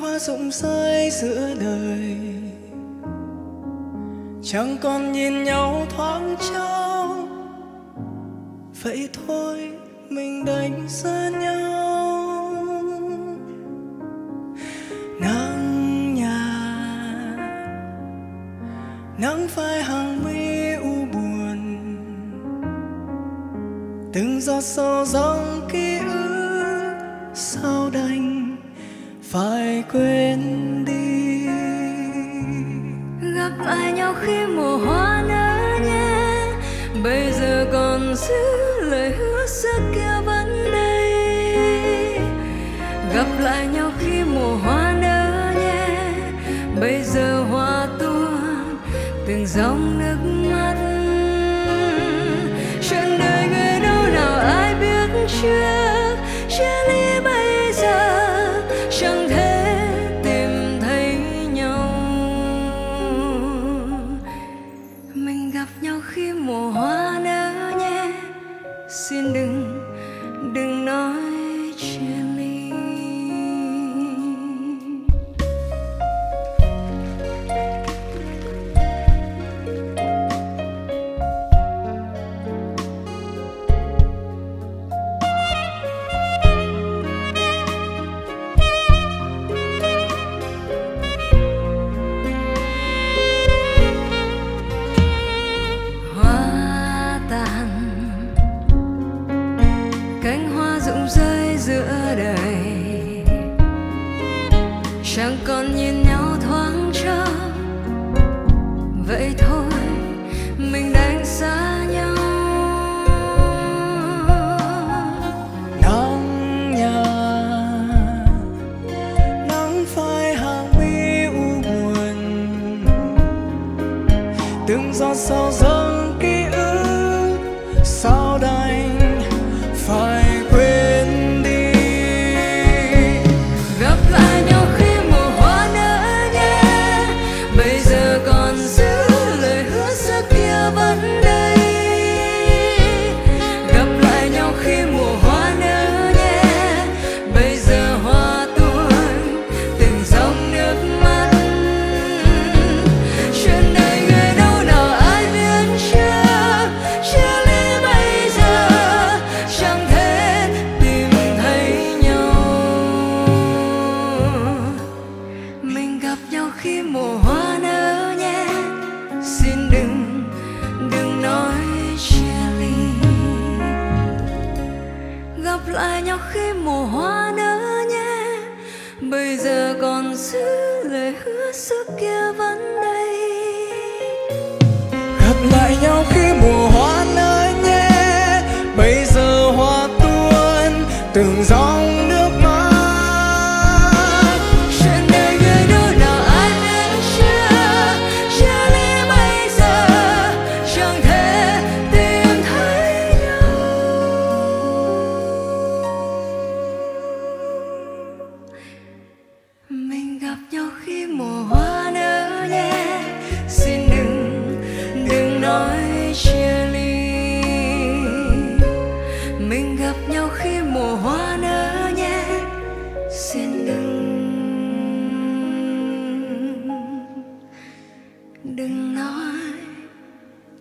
hoa rụng rơi giữa đời, chẳng còn nhìn nhau thoáng trao. Vậy thôi mình đành xa nhau. Nắng nhà, nắng phai hàng mi u buồn, từng giọt sâu dòng ký ức sao đành phải quên đi. Gặp lại nhau khi mùa hoa nở nhé, bây giờ còn giữ lời hứa xưa kia vẫn đây. Gặp lại nhau khi mùa hoa nở nhé, bây giờ hoa tuôn từng dòng nước mắt. Chuyện đời người đâu nào ai biết trước, chia ly bây giờ chẳng thể tìm thấy nhau. Mình gặp nhau khi mùa hoa nở nhé, xin đừng nói chia ly. Hoa tàn, cánh hoa rụng rơi giữa đời, chẳng còn nhìn nhau thoáng chốc. Vậy thôi mình đành xa nhau. Nắng nhà, nắng phai hàng mi u buồn, từng giọt sao dâng ký ức sao đành phải quên đi. Gặp lại nhau khi mùa hoa nở nhé, bây giờ còn giữ lời hứa xưa kia vẫn đây. Gặp lại nhau khi mùa hoa nở nhé, bây giờ hoa tuôn từng dòng nước mắt. Chuyện đời người đâu nào ai biết trước, chia ly bây giờ chẳng thể tìm thấy nhau. Mình gặp nhau khi mùa hoa nở nhé, xin đừng nói chia ly. Gặp lại nhau khi mùa hoa nở nhé, bây giờ còn giữ lời hứa xưa kia vẫn đây. Gặp lại nhau khi mùa hoa nở nhé, bây giờ hoa tuôn từng dòng nước mắt. Chuyện đời người đâu nào ai biết chưa, chia ly bây giờ chẳng thể tìm thấy nhau. Mình gặp nhau khi mùa hoa nở nhé, xin đừng nói chia ly. Mình gặp nhau khi mùa hoa nở nhé, xin đừng nói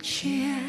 chia